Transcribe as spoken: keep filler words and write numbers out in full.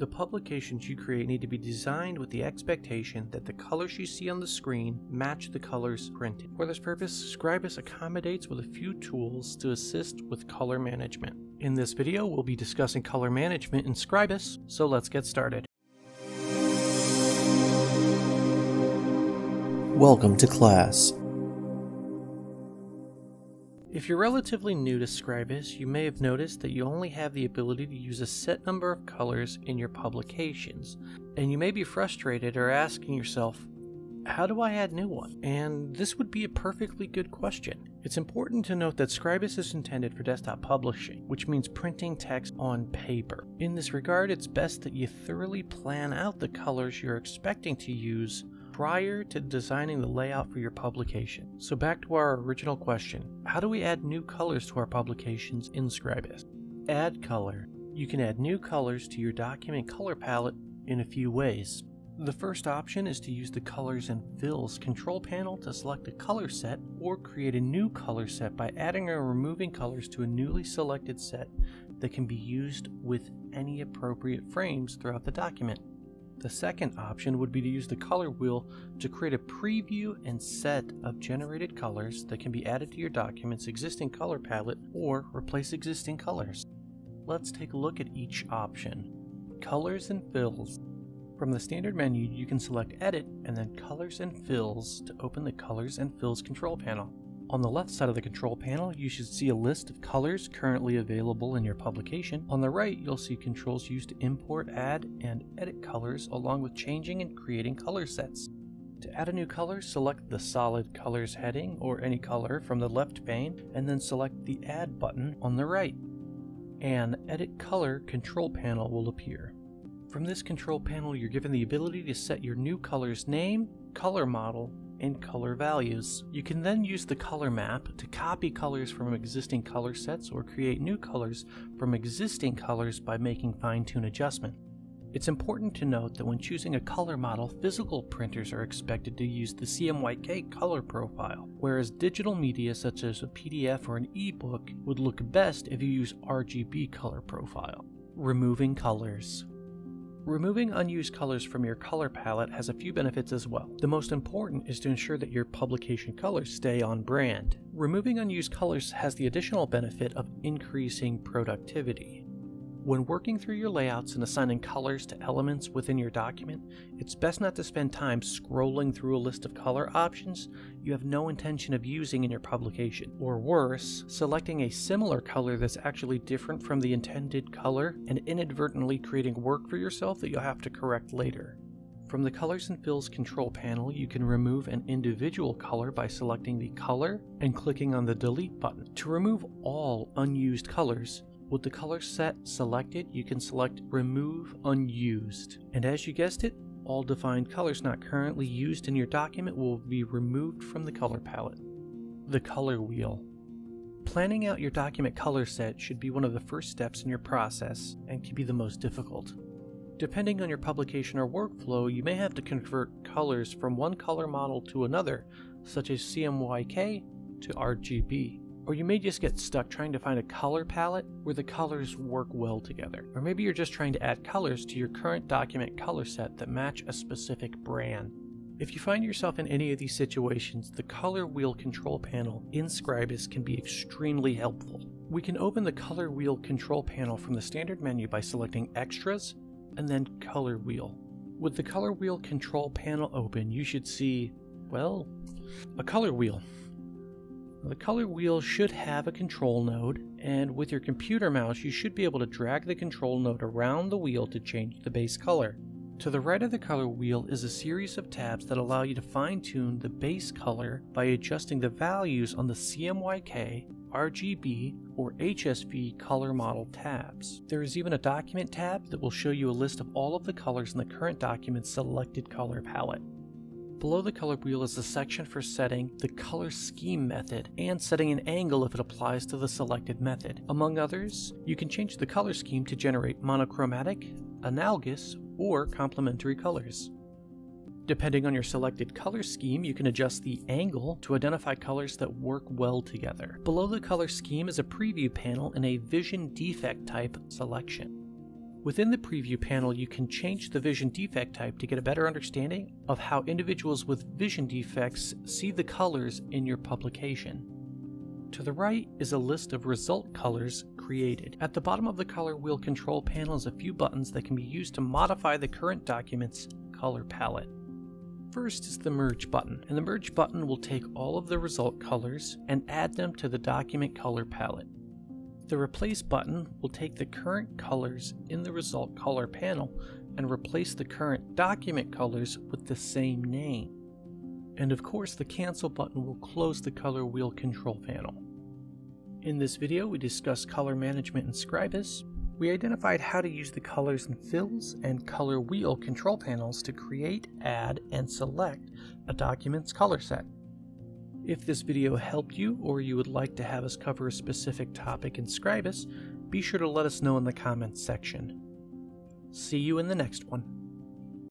The publications you create need to be designed with the expectation that the colors you see on the screen match the colors printed. For this purpose, Scribus accommodates with a few tools to assist with color management. In this video, we'll be discussing color management in Scribus, so let's get started. Welcome to class. If you're relatively new to Scribus, you may have noticed that you only have the ability to use a set number of colors in your publications, and you may be frustrated or asking yourself, how do I add new one? And this would be a perfectly good question. It's important to note that Scribus is intended for desktop publishing, which means printing text on paper. In this regard, it's best that you thoroughly plan out the colors you're expecting to use prior to designing the layout for your publication. So back to our original question, how do we add new colors to our publications in Scribus? Add color. You can add new colors to your document color palette in a few ways. The first option is to use the Colors and Fills control panel to select a color set or create a new color set by adding or removing colors to a newly selected set that can be used with any appropriate frames throughout the document. The second option would be to use the color wheel to create a preview and set of generated colors that can be added to your document's existing color palette or replace existing colors. Let's take a look at each option. Colors and Fills. From the standard menu, you can select Edit and then Colors and Fills to open the Colors and Fills control panel. On the left side of the control panel, you should see a list of colors currently available in your publication. On the right, you'll see controls used to import, add, and edit colors, along with changing and creating color sets. To add a new color, select the Solid Colors heading or any color from the left pane, and then select the Add button on the right. An Edit Color control panel will appear. From this control panel, you're given the ability to set your new color's name, color model, and color values. You can then use the color map to copy colors from existing color sets or create new colors from existing colors by making fine-tune adjustment. It's important to note that when choosing a color model, physical printers are expected to use the C M Y K color profile, whereas digital media such as a P D F or an ebook would look best if you use R G B color profile. Removing colors. Removing unused colors from your color palette has a few benefits as well. The most important is to ensure that your publication colors stay on brand. Removing unused colors has the additional benefit of increasing productivity. When working through your layouts and assigning colors to elements within your document, it's best not to spend time scrolling through a list of color options you have no intention of using in your publication, or worse, selecting a similar color that's actually different from the intended color and inadvertently creating work for yourself that you'll have to correct later. From the Colors and Fills control panel, you can remove an individual color by selecting the color and clicking on the Delete button. To remove all unused colors, with the color set selected, you can select Remove Unused. And as you guessed it, all defined colors not currently used in your document will be removed from the color palette. The color wheel. Planning out your document color set should be one of the first steps in your process and can be the most difficult. Depending on your publication or workflow, you may have to convert colors from one color model to another, such as C M Y K to R G B. Or you may just get stuck trying to find a color palette where the colors work well together. Or maybe you're just trying to add colors to your current document color set that match a specific brand. If you find yourself in any of these situations, the color wheel control panel in Scribus can be extremely helpful. We can open the color wheel control panel from the standard menu by selecting Extras and then Color Wheel. With the color wheel control panel open, you should see, well, a color wheel. The color wheel should have a control node, and with your computer mouse you should be able to drag the control node around the wheel to change the base color. To the right of the color wheel is a series of tabs that allow you to fine-tune the base color by adjusting the values on the C M Y K, R G B, or H S V color model tabs. There is even a document tab that will show you a list of all of the colors in the current document's selected color palette. Below the color wheel is a section for setting the color scheme method and setting an angle if it applies to the selected method. Among others, you can change the color scheme to generate monochromatic, analogous, or complementary colors. Depending on your selected color scheme, you can adjust the angle to identify colors that work well together. Below the color scheme is a preview panel and a vision defect type selection. Within the preview panel, you can change the vision defect type to get a better understanding of how individuals with vision defects see the colors in your publication. To the right is a list of result colors created. At the bottom of the color wheel control panel is a few buttons that can be used to modify the current document's color palette. First is the merge button, and the merge button will take all of the result colors and add them to the document color palette. The replace button will take the current colors in the result color panel and replace the current document colors with the same name. And of course, the cancel button will close the color wheel control panel. In this video, we discussed color management in Scribus. We identified how to use the colors and fills and color wheel control panels to create, add, and select a document's color set. If this video helped you, or you would like to have us cover a specific topic in Scribus, be sure to let us know in the comments section. See you in the next one.